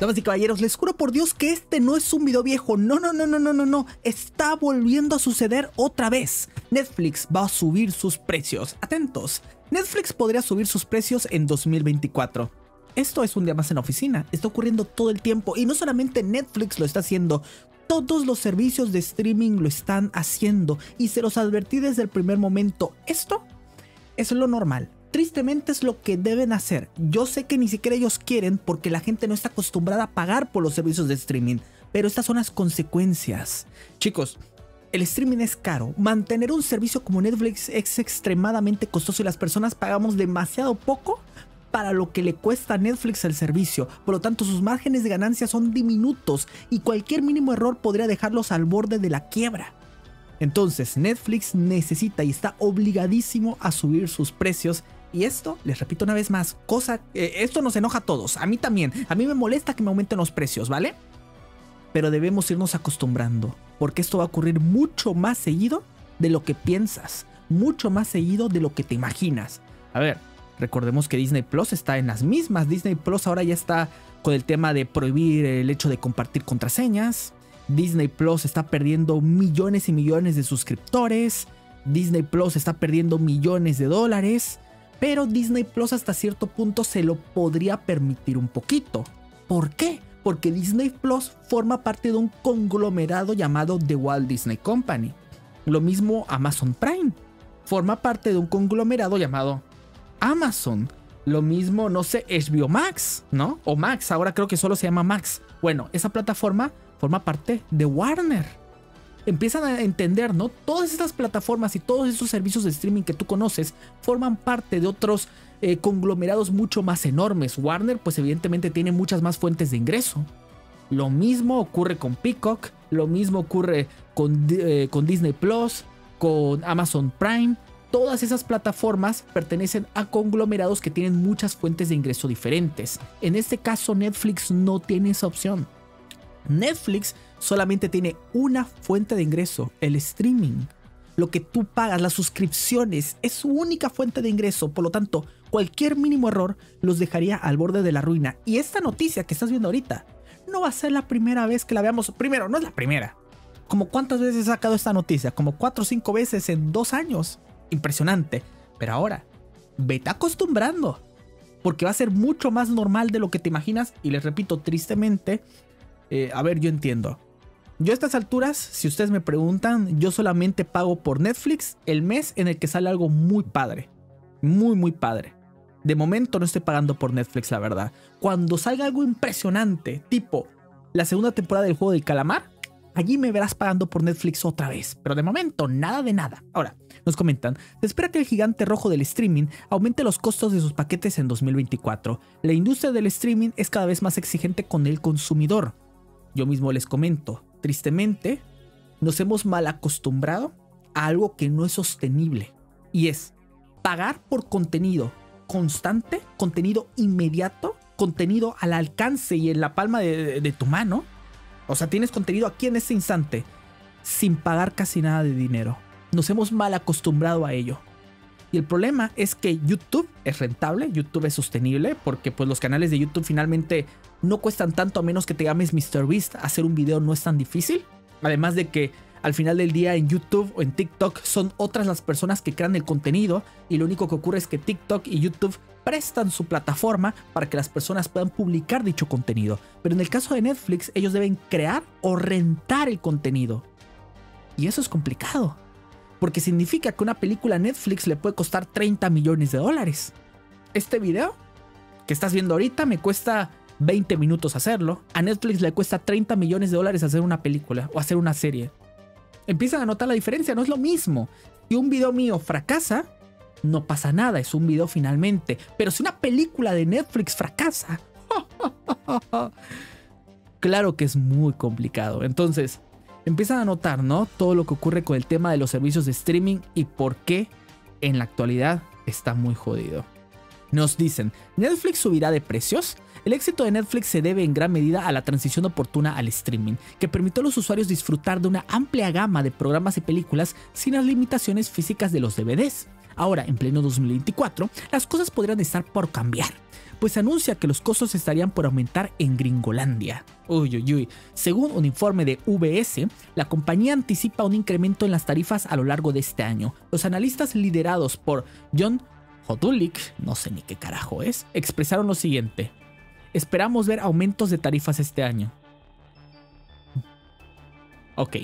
Damas y caballeros, les juro por Dios que este no es un video viejo. No. Está volviendo a suceder otra vez. Netflix va a subir sus precios. Atentos. Netflix podría subir sus precios en 2024. Esto es un día más en la oficina. Está ocurriendo todo el tiempo. Y no solamente Netflix lo está haciendo. Todos los servicios de streaming lo están haciendo. Y se los advertí desde el primer momento. Esto es lo normal. Tristemente es lo que deben hacer. Yo sé que ni siquiera ellos quieren porque la gente no está acostumbrada a pagar por los servicios de streaming, pero estas son las consecuencias. Chicos, el streaming es caro. Mantener un servicio como Netflix es extremadamente costoso y las personas pagamos demasiado poco para lo que le cuesta a Netflix el servicio. Por lo tanto, sus márgenes de ganancia son diminutos y cualquier mínimo error podría dejarlos al borde de la quiebra. Entonces, Netflix necesita y está obligadísimo a subir sus precios. Y esto, les repito una vez más, esto nos enoja a todos, a mí también. A mí me molesta que me aumenten los precios, ¿vale? Pero debemos irnos acostumbrando, porque esto va a ocurrir mucho más seguido de lo que piensas, mucho más seguido de lo que te imaginas. A ver, recordemos que Disney Plus está en las mismas. Disney Plus ahora ya está con el tema de prohibir el hecho de compartir contraseñas. Disney Plus está perdiendo millones y millones de suscriptores. Disney Plus está perdiendo millones de dólares. Pero Disney Plus hasta cierto punto se lo podría permitir un poquito. ¿Por qué? Porque Disney Plus forma parte de un conglomerado llamado The Walt Disney Company. Lo mismo Amazon Prime. Forma parte de un conglomerado llamado Amazon. Lo mismo, no sé, HBO Max, ¿no? O Max, ahora creo que solo se llama Max. Bueno, esa plataforma forma parte de Warner. Empiezan a entender, ¿no? Todas estas plataformas y todos estos servicios de streaming que tú conoces forman parte de otros conglomerados mucho más enormes. Warner, pues evidentemente tiene muchas más fuentes de ingreso. Lo mismo ocurre con Peacock, lo mismo ocurre con Disney Plus, con Amazon Prime. Todas esas plataformas pertenecen a conglomerados que tienen muchas fuentes de ingreso diferentes. En este caso, Netflix no tiene esa opción. Netflix solamente tiene una fuente de ingreso, el streaming. Lo que tú pagas, las suscripciones, es su única fuente de ingreso. Por lo tanto, cualquier mínimo error los dejaría al borde de la ruina. Y esta noticia que estás viendo ahorita no va a ser la primera vez que la veamos. Primero, no es la primera. ¿Como cuántas veces he sacado esta noticia? Como 4 o 5 veces en 2 años. Impresionante. Pero ahora, vete acostumbrando, porque va a ser mucho más normal de lo que te imaginas. Y les repito, tristemente... a ver, yo entiendo. Yo a estas alturas, si ustedes me preguntan, yo solamente pago por Netflix el mes en el que sale algo muy padre. Muy, muy padre. De momento no estoy pagando por Netflix, la verdad. Cuando salga algo impresionante, tipo la segunda temporada del Juego del Calamar, allí me verás pagando por Netflix otra vez. Pero de momento, nada de nada. Ahora, nos comentan, se espera que el gigante rojo del streaming aumente los costos de sus paquetes en 2024. La industria del streaming es cada vez más exigente con el consumidor. Yo mismo les comento, tristemente, nos hemos mal acostumbrado a algo que no es sostenible. Y es pagar por contenido constante, contenido inmediato, contenido al alcance y en la palma de tu mano. O sea, tienes contenido aquí en este instante, sin pagar casi nada de dinero. Nos hemos mal acostumbrado a ello. Y el problema es que YouTube es rentable, YouTube es sostenible, porque pues los canales de YouTube finalmente no cuestan tanto a menos que te llames MrBeast. Hacer un video no es tan difícil. Además de que al final del día en YouTube o en TikTok son otras las personas que crean el contenido y lo único que ocurre es que TikTok y YouTube prestan su plataforma para que las personas puedan publicar dicho contenido. Pero en el caso de Netflix, ellos deben crear o rentar el contenido. Y eso es complicado, porque significa que una película a Netflix le puede costar 30 millones de dólares. Este video que estás viendo ahorita me cuesta 20 minutos hacerlo. A Netflix le cuesta 30 millones de dólares hacer una película o hacer una serie. Empiezan a notar la diferencia, no es lo mismo. Si un video mío fracasa, no pasa nada, es un video finalmente. Pero si una película de Netflix fracasa, claro que es muy complicado. Entonces... empiezan a notar, ¿no?, todo lo que ocurre con el tema de los servicios de streaming y por qué en la actualidad está muy jodido. Nos dicen, ¿Netflix subirá de precios? El éxito de Netflix se debe en gran medida a la transición oportuna al streaming, que permitió a los usuarios disfrutar de una amplia gama de programas y películas sin las limitaciones físicas de los DVDs. Ahora, en pleno 2024, las cosas podrían estar por cambiar, pues anuncia que los costos estarían por aumentar en Gringolandia. Uy, uy, uy. Según un informe de UBS, la compañía anticipa un incremento en las tarifas a lo largo de este año. Los analistas liderados por John Hodulik, no sé ni qué carajo es, expresaron lo siguiente. Esperamos ver aumentos de tarifas este año. Ok.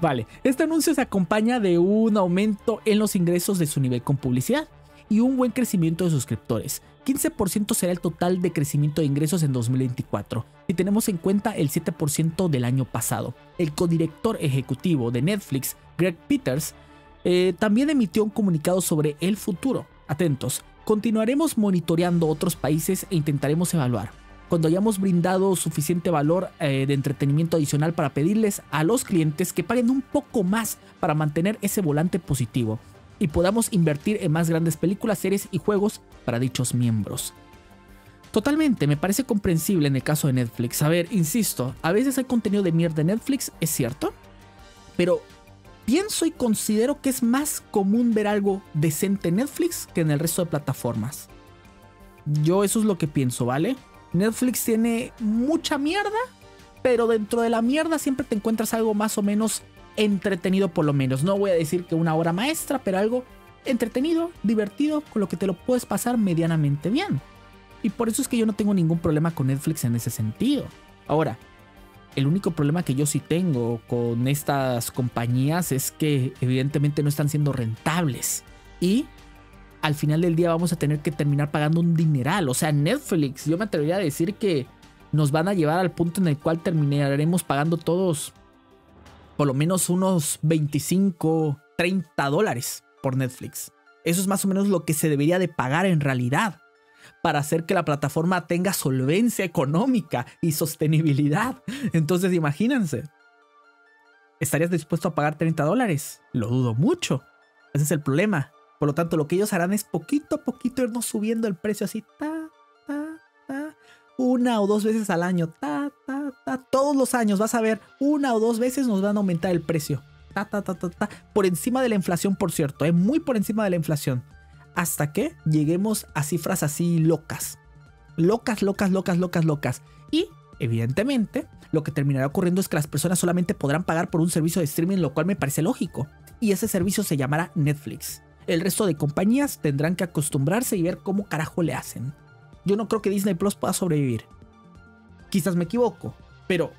Vale, este anuncio se acompaña de un aumento en los ingresos de su nivel con publicidad y un buen crecimiento de suscriptores. 15% será el total de crecimiento de ingresos en 2024, si tenemos en cuenta el 7% del año pasado. El codirector ejecutivo de Netflix, Greg Peters, también emitió un comunicado sobre el futuro. Atentos, continuaremos monitoreando otros países e intentaremos evaluar cuando hayamos brindado suficiente valor de entretenimiento adicional para pedirles a los clientes que paguen un poco más para mantener ese volante positivo y podamos invertir en más grandes películas, series y juegos para dichos miembros. Totalmente, me parece comprensible en el caso de Netflix. A ver, insisto, a veces hay contenido de mierda en Netflix, es cierto, pero pienso y considero que es más común ver algo decente en Netflix que en el resto de plataformas. Yo eso es lo que pienso, ¿vale? Netflix tiene mucha mierda, pero dentro de la mierda siempre te encuentras algo más o menos entretenido, por lo menos. No voy a decir que una obra maestra, pero algo entretenido, divertido, con lo que te lo puedes pasar medianamente bien. Y por eso es que yo no tengo ningún problema con Netflix en ese sentido. Ahora, el único problema que yo sí tengo con estas compañías es que evidentemente no están siendo rentables. Y al final del día vamos a tener que terminar pagando un dineral. O sea, Netflix, yo me atrevería a decir que nos van a llevar al punto en el cual terminaremos pagando todos por lo menos unos 25, 30 dólares por Netflix. Eso es más o menos lo que se debería de pagar en realidad para hacer que la plataforma tenga solvencia económica y sostenibilidad. Entonces, imagínense, ¿estarías dispuesto a pagar 30 dólares? Lo dudo mucho. Ese es el problema. Por lo tanto, lo que ellos harán es poquito a poquito irnos subiendo el precio así, ta, ta, ta, una o dos veces al año, ta, ta, ta. Todos los años vas a ver, una o dos veces nos van a aumentar el precio, ta, ta, ta, ta, ta. Por encima de la inflación, por cierto, muy por encima de la inflación. Hasta que lleguemos a cifras así locas. Locas, locas, locas, locas, locas. Y, evidentemente, lo que terminará ocurriendo es que las personas solamente podrán pagar por un servicio de streaming, lo cual me parece lógico. Y ese servicio se llamará Netflix. El resto de compañías tendrán que acostumbrarse y ver cómo carajo le hacen. Yo no creo que Disney Plus pueda sobrevivir. Quizás me equivoco, pero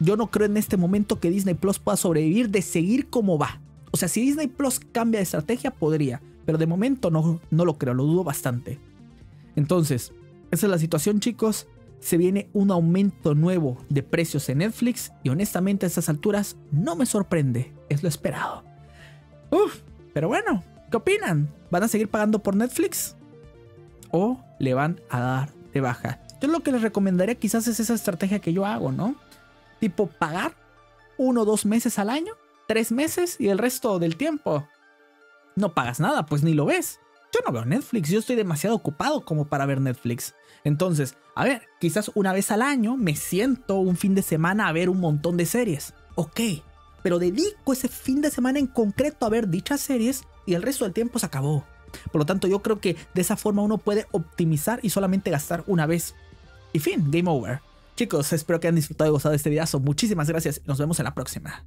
yo no creo en este momento que Disney Plus pueda sobrevivir de seguir como va. O sea, si Disney Plus cambia de estrategia, podría, pero de momento no lo creo, lo dudo bastante. Entonces, esa es la situación, chicos. Se viene un aumento nuevo de precios en Netflix y honestamente a estas alturas no me sorprende, es lo esperado. Pero bueno. ¿Qué opinan? ¿Van a seguir pagando por Netflix? ¿O le van a dar de baja? Yo lo que les recomendaría quizás es esa estrategia que yo hago, ¿no? Tipo pagar 1 o 2 meses al año, 3 meses y el resto del tiempo no pagas nada, pues ni lo ves. Yo no veo Netflix, yo estoy demasiado ocupado como para ver Netflix. Entonces, a ver, quizás una vez al año me siento un fin de semana a ver un montón de series. Ok, pero dedico ese fin de semana en concreto a ver dichas series y el resto del tiempo se acabó. Por lo tanto, yo creo que de esa forma uno puede optimizar y solamente gastar una vez. Y fin, game over. Chicos, espero que hayan disfrutado y gozado de este videazo. Muchísimas gracias y nos vemos en la próxima.